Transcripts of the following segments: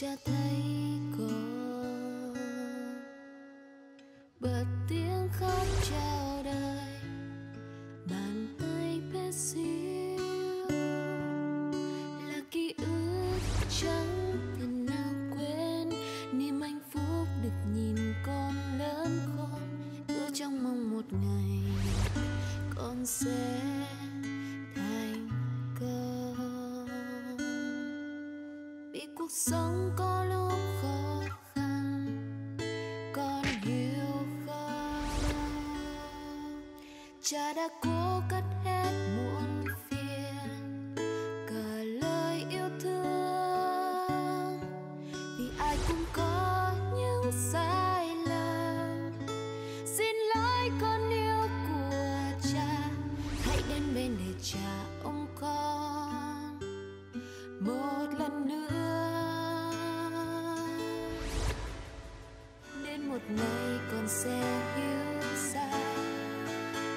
sẽ thấy con bật tiếng khóc chào đời, bàn tay bé xíu là ký ức chẳng thể nào quên, niềm hạnh phúc được nhìn con lớn khôn, ước trong mong một ngày con sẽ cuộc sống có lúc khó khăn, con hiểu không? Cha đã cố cắt hết muộn phiền, cả lời yêu thương. Vì ai cũng có những sai lầm. Xin lỗi con yêu của cha, hãy đến bên để cha ôm con một lần nữa. Một ngày con sẽ hiểu ra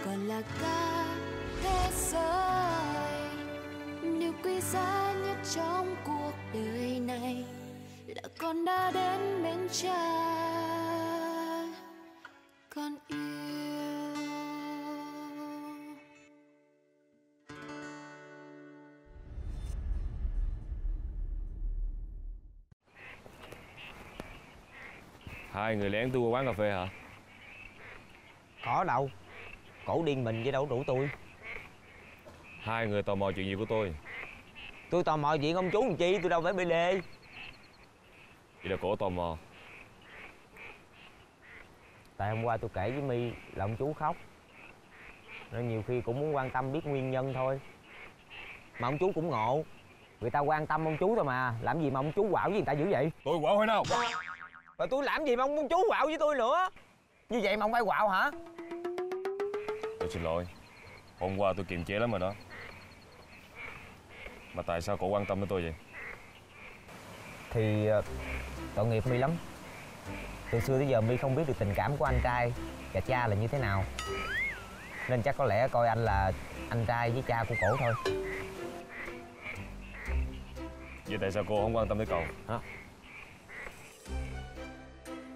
con là cả thế giới, điều quý giá nhất trong cuộc đời này là con đã đến bên cha con yêu. Hai người lén tôi qua quán cà phê hả? Có đâu, cổ điên mình với đâu rủ tôi. Hai người tò mò chuyện gì của tôi? Tôi tò mò chuyện ông chú làm chi, tôi đâu phải bê đê. Vậy là cổ tò mò. Tại hôm qua tôi kể với My là ông chú khóc, nên nhiều khi cũng muốn quan tâm biết nguyên nhân thôi. Mà ông chú cũng ngộ, người ta quan tâm ông chú thôi mà, làm gì mà ông chú quạo với người ta dữ vậy? Tôi quạo hay đâu? Mà tôi làm gì mà ông muốn chú quạo với tôi nữa? Như vậy mà ông phải quạo hả? Tôi xin lỗi, hôm qua tôi kiềm chế lắm rồi đó. Mà tại sao cậu quan tâm đến tôi vậy? Thì tội nghiệp My lắm. Từ xưa tới giờ My không biết được tình cảm của anh trai và cha là như thế nào, nên chắc có lẽ coi anh là anh trai với cha của cổ thôi. Vậy tại sao cô không quan tâm tới cậu hả?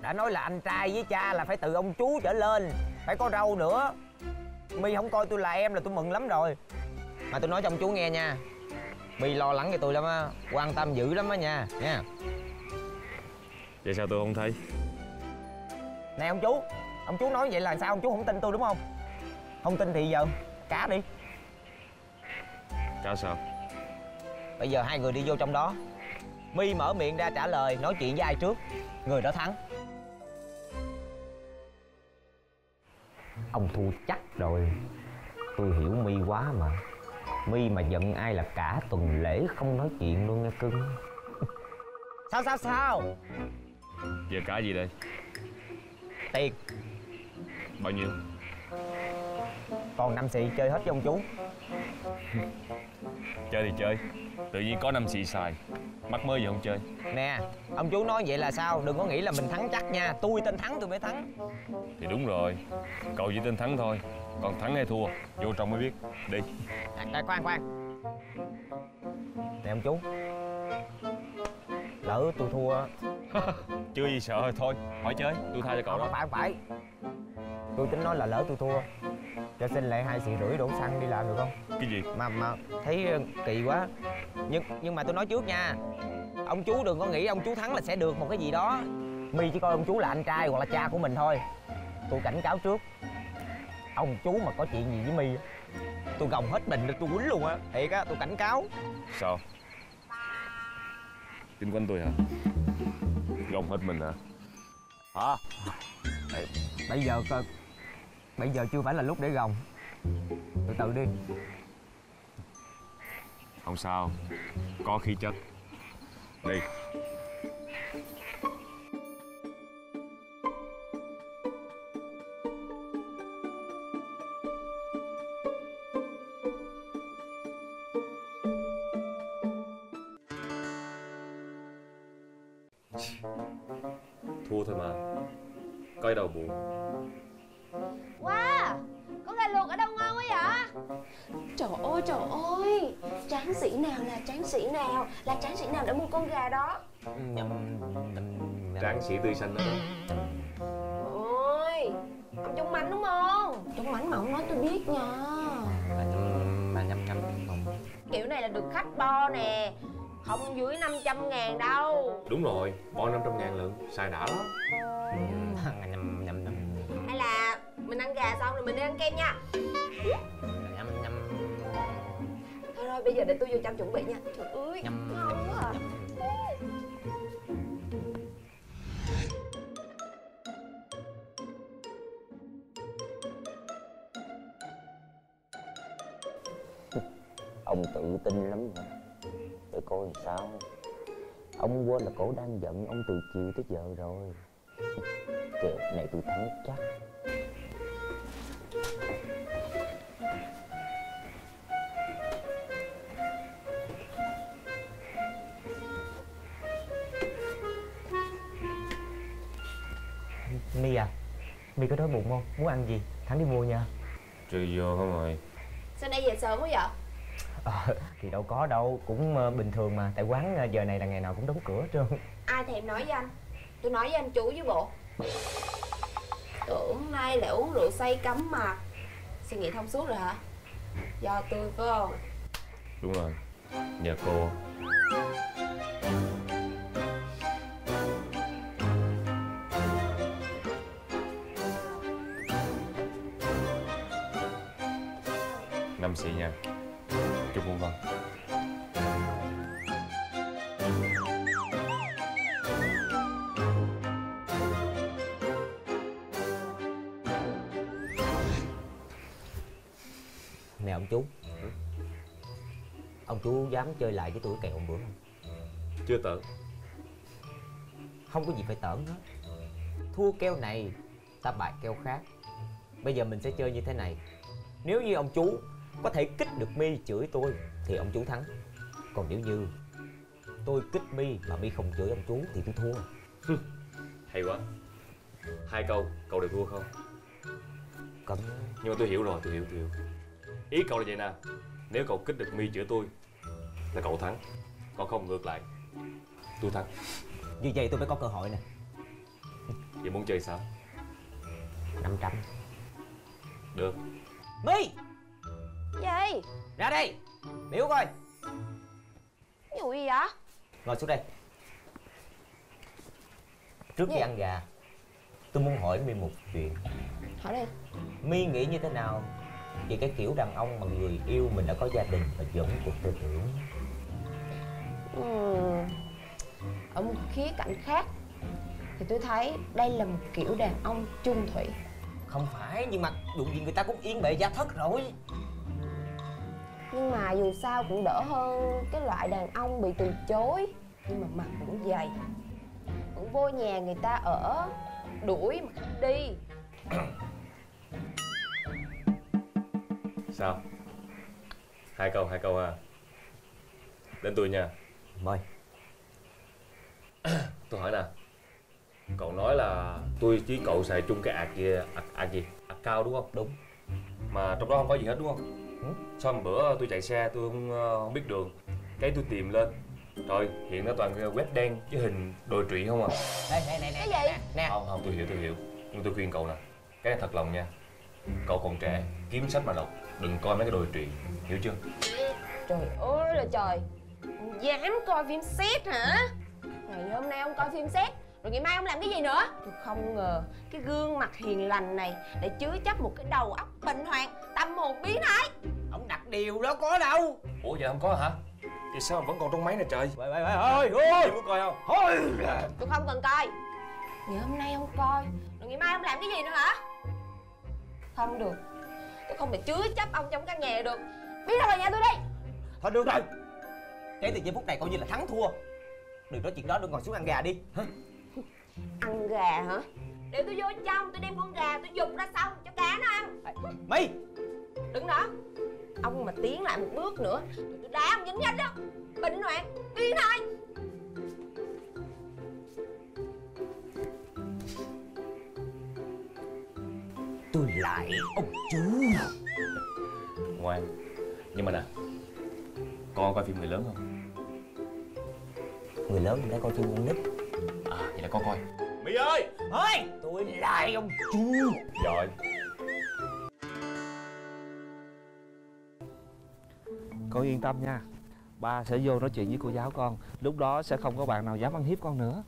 Đã nói là anh trai với cha là phải từ ông chú trở lên, phải có râu nữa. My không coi tôi là em là tôi mừng lắm rồi. Mà tôi nói cho ông chú nghe nha, My lo lắng cho tôi lắm á, quan tâm dữ lắm á nha. Nha. Vậy sao tôi không thấy? Nè ông chú nói vậy là sao ông chú không tin tôi đúng không? Không tin thì giờ cá đi. Cá sao? Bây giờ hai người đi vô trong đó, My mở miệng ra trả lời, nói chuyện với ai trước người đó thắng. Ông thua chắc rồi. Tôi hiểu My quá mà. My mà giận ai là cả tuần lễ không nói chuyện luôn nghe cưng. Sao? Giờ cả gì đây? Tiền. Bao nhiêu? Còn 5 xì chơi hết với ông chú. Chơi thì chơi, tự nhiên có 5 xì xài, mắc mới gì không chơi. Nè, ông chú nói vậy là sao? Đừng có nghĩ là mình thắng chắc nha. Tôi tên Thắng tôi mới thắng. Thì đúng rồi, cậu chỉ tên Thắng thôi, còn thắng hay thua vô trong mới biết. Đi. À, khoan. Nè ông chú, lỡ tôi thua. Chưa gì sợ, thôi hỏi chơi, tôi tha cho cậu đó. Không phải. Tôi tính nói là lỡ tôi thua cho xin lại 2,5 xì đổ xăng đi làm được không? Cái gì? Mà thấy kỳ quá. Nhưng mà tôi nói trước nha, ông chú đừng có nghĩ ông chú thắng là sẽ được một cái gì đó. My chỉ coi ông chú là anh trai hoặc là cha của mình thôi. Tôi cảnh cáo trước, ông chú mà có chuyện gì với My tôi gồng hết mình, tôi quýnh luôn á. Thiệt á, tôi cảnh cáo. Sao? Kinh quanh tôi hả? Gồng hết mình hả? Hả? Bây giờ chưa phải là lúc để gồng. Từ từ đi. Không sao, có khí chất. Đi. Thua thôi mà, coi đầu buồn. Wow, con gà luộc ở đâu ngon quá vậy? Trời ơi, tráng sĩ nào là tráng sĩ nào đã mua con gà đó. Tráng sĩ tươi xanh đó. Ôi, ông Trung Mạnh đúng không? Trung Mạnh mà ông nói tôi biết nha. Mà nhâm nhâm không? Kiểu này là được khách bo nè, không dưới 500 ngàn đâu. Đúng rồi, bo 500 ngàn lận, xài đã lắm. Hay là mình ăn gà xong rồi mình đi ăn kem nha. Thôi rồi, bây giờ để tôi vô chăm chuẩn bị nha. Trời ơi, ngon quá à. Ông tự tin lắm hả? Để coi làm sao. Ông quên là cổ đang giận ông từ chiều tới giờ rồi. Kẹo này tôi thắng chắc. My à, My có đói bụng không? Muốn ăn gì? Thắng đi mua nha. Chưa vô không rồi. Sao nay về sớm quá vậy? Thì đâu có đâu, cũng bình thường mà. Tại quán giờ này là ngày nào cũng đóng cửa hết trơn. Ai thèm nói với anh. Tôi nói với anh chú với bộ. Tưởng nay lại uống rượu say cấm mà. Suy nghĩ thông suốt rồi hả? Do tôi phải không? Đúng rồi, nhờ cô. Năm xị nha. Chúc mừng Văn. Nè ông chú. Ông chú dám chơi lại với tôi kèo hôm bữa không? Chưa tởn. Không có gì phải tởn hết. Thua kèo này ta bại kèo khác. Bây giờ mình sẽ chơi như thế này. Nếu như ông chú có thể kích được My chửi tôi thì ông chú thắng. Còn nếu như tôi kích My mà My không chửi ông chú thì tôi thua. Hay quá. Hai câu, cậu đều thua không? Cấm. Nhưng mà tôi hiểu rồi, tôi hiểu. Ý cậu là vậy nè. Nếu cậu kích được My chửi tôi là cậu thắng. Còn không ngược lại, tôi thắng. Như vậy tôi mới có cơ hội nè. Vậy muốn chơi sao? 500. Được. My! Gì? Ra đây! Biểu coi! Vụ gì vậy? Ngồi xuống đây. Trước khi ăn gà, tôi muốn hỏi My một chuyện. Hỏi đi. My nghĩ như thế nào về cái kiểu đàn ông mà người yêu mình đã có gia đình và vẫn cuộc tư tưởng? Ở một khía cạnh khác thì tôi thấy đây là một kiểu đàn ông chung thủy. Không phải, nhưng mà dù gì người ta cũng yên bề gia thất rồi. Nhưng mà dù sao cũng đỡ hơn cái loại đàn ông bị từ chối. Nhưng mà mặt cũng dày. Cũng vô nhà người ta ở, đuổi mà không đi. Sao? Hai câu ha. Đến tôi nha. Mời. Tôi hỏi nè. Cậu nói là tôi với cậu xài chung cái ạc gì? Ạc cao đúng không? Đúng. Mà trong đó không có gì hết đúng không? Sau một bữa tôi chạy xe, tôi không biết đường. Cái tôi tìm lên. Rồi, hiện nó toàn web đen với hình đồi trụy không à. Nè. Không, tôi hiểu. Nhưng tôi khuyên cậu nè, cái này thật lòng nha. Cậu còn trẻ, kiếm sách mà đọc. Đừng coi mấy cái đồi trụy, hiểu chưa? Trời ơi là trời. Dám coi phim xét hả? Ngày hôm nay ông coi phim xét, rồi ngày mai ông làm cái gì nữa? Tôi không ngờ cái gương mặt hiền lành này để chứa chấp một cái đầu óc bệnh hoạn, tâm hồn biến thái. Ông đặt điều đó có đâu. Ủa vậy không có hả? Vậy sao mà vẫn còn trong máy này trời? Ôi! Tôi có coi không? Thôi! Tôi không cần coi. Ngày hôm nay ông coi, rồi ngày mai ông làm cái gì nữa hả? Không được. Tôi không thể chứa chấp ông trong căn nhà này được. Biết ra khỏi nhà tôi đi. Thôi được rồi. Kể từ giây phút này coi như là thắng thua. Đừng nói chuyện đó, đừng ngồi xuống ăn gà đi. Ăn gà hả? Để tôi vô trong, tôi đem con gà, tôi dục ra xong, cho cá nó ăn. My! Đứng đó. Ông mà tiến lại một bước nữa, tôi đá ông dính nhanh đó. Bệnh hoạn, đi thôi. Tôi lại ông chú. Ngoan. Nhưng mà nè, con coi phim người lớn không? người lớn đã coi phim con nít. À vậy là con coi. Mỹ ơi! Ơi! Tôi lại ông chú. Rồi. Con yên tâm nha. Ba sẽ vô nói chuyện với cô giáo con. Lúc đó sẽ không có bạn nào dám ăn hiếp con nữa.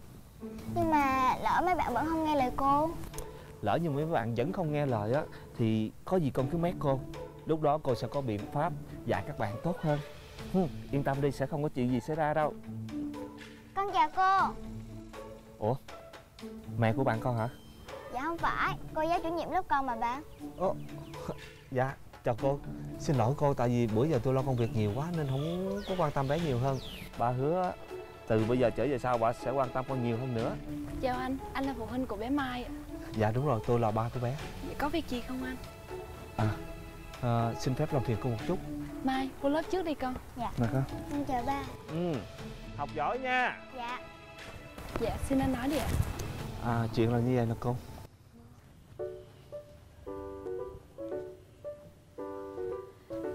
Nhưng mà lỡ mấy bạn vẫn không nghe lời cô. Lỡ nhưng mấy bạn vẫn không nghe lời á, thì có gì con cứ mét cô. Lúc đó cô sẽ có biện pháp dạy các bạn tốt hơn. Yên tâm đi, sẽ không có chuyện gì xảy ra đâu. Con chào cô. Ủa? Mẹ của bạn con hả? Dạ không phải, cô giáo chủ nhiệm lớp con mà bạn. Ồ, dạ, chào cô. Xin lỗi cô, tại vì bữa giờ tôi lo công việc nhiều quá nên không có quan tâm bé nhiều hơn. Bà hứa từ bây giờ trở về sau bà sẽ quan tâm con nhiều hơn nữa. Chào anh là phụ huynh của bé Mai. Dạ đúng rồi, tôi là ba của bé. Vậy có việc gì không anh? Xin phép làm phiền cô một chút. Mai, cô lớp trước đi con. Dạ. Được không? Con chào ba. Học giỏi nha. Dạ. Dạ, xin anh nói đi ạ. À, chuyện là như vậy nè cô.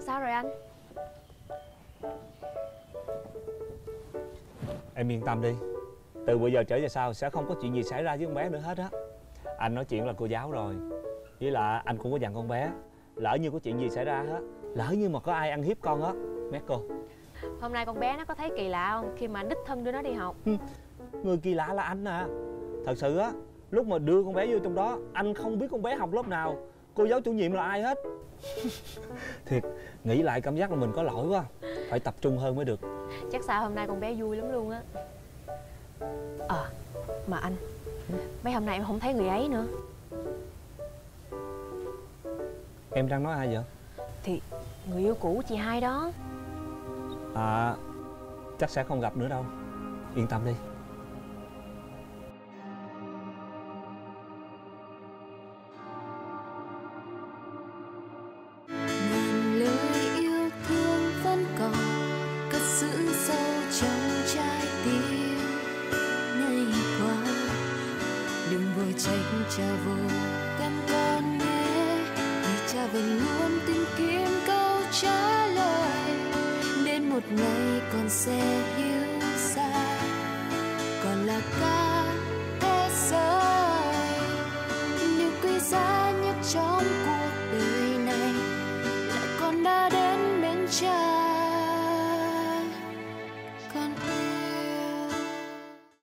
Sao rồi anh? Em yên tâm đi. Từ bữa giờ trở về sau sẽ không có chuyện gì xảy ra với con bé nữa hết á. Anh nói chuyện là cô giáo rồi. Với là anh cũng có dặn con bé, lỡ như có chuyện gì xảy ra á, lỡ như mà có ai ăn hiếp con á, mét cô. Hôm nay con bé nó có thấy kỳ lạ không khi mà đích thân đưa nó đi học? Người kỳ lạ là anh à. Thật sự á, lúc mà đưa con bé vô trong đó, anh không biết con bé học lớp nào, cô giáo chủ nhiệm là ai hết. Thiệt, nghĩ lại cảm giác là mình có lỗi quá, phải tập trung hơn mới được. Chắc sao hôm nay con bé vui lắm luôn á. Mà anh, mấy hôm nay em không thấy người ấy nữa. Em đang nói ai vậy? Thì người yêu cũ chị hai đó. À, chắc sẽ không gặp nữa đâu. Yên tâm đi. Một ngày còn sẽ hiểu ra, còn là cái